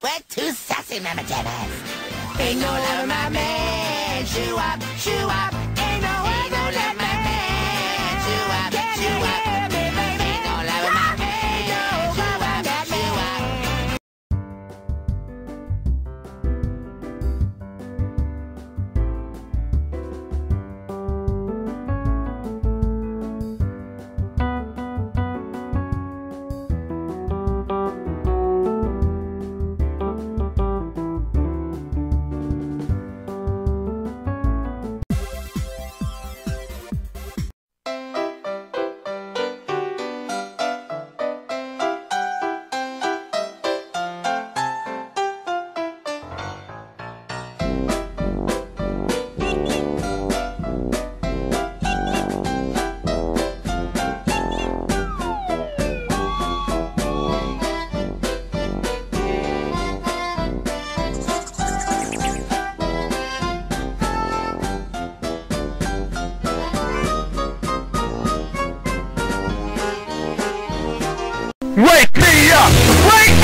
We're two sassy mama jammers. Ain't gonna let my man chew up, chew up. Ain't no way gonna let my man chew up, chew up. Ain't gonna let my man chew up, chew up. Wake me up! Wake